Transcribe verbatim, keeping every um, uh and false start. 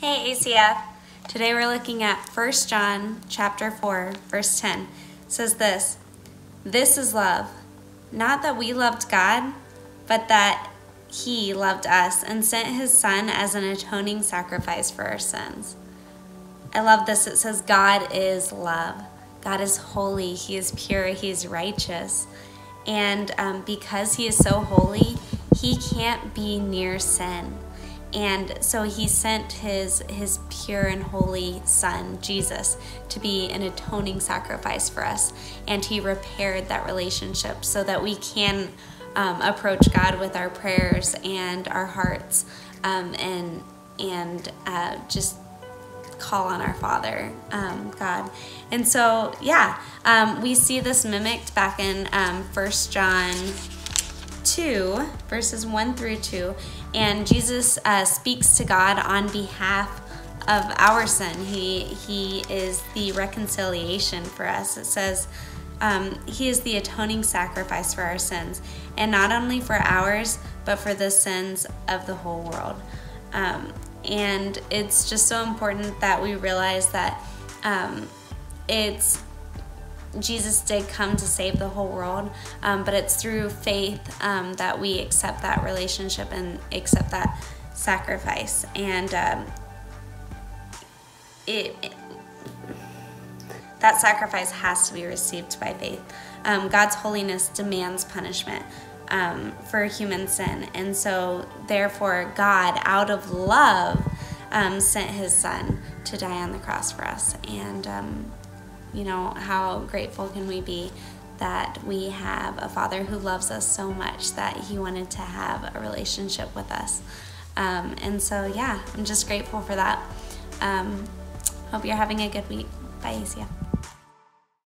Hey A C F! Today we're looking at First John chapter four, verse ten. It says this, "This is love, not that we loved God, but that He loved us and sent His Son as an atoning sacrifice for our sins." I love this. It says God is love. God is holy. He is pure. He is righteous. And um, because He is so holy, He can't be near sin. And so He sent his his pure and holy Son, Jesus, to be an atoning sacrifice for us. And He repaired that relationship so that we can um, approach God with our prayers and our hearts um, and, and uh, just call on our Father, um, God. And so, yeah, um, we see this mimicked back in um, First John two, verses one through two, and Jesus uh, speaks to God on behalf of our sin. He, he is the reconciliation for us. It says, um, He is the atoning sacrifice for our sins, and not only for ours, but for the sins of the whole world. Um, and it's just so important that we realize that um, it's Jesus did come to save the whole world, um, but it's through faith um, that we accept that relationship and accept that sacrifice. And um, it, it, that sacrifice has to be received by faith. Um, God's holiness demands punishment um, for human sin. And so therefore God, out of love, um, sent His Son to die on the cross for us. And um, you know, how grateful can we be that we have a Father who loves us so much that He wanted to have a relationship with us. Um, and so, yeah, I'm just grateful for that. Um, hope you're having a good week. Bye, A C F.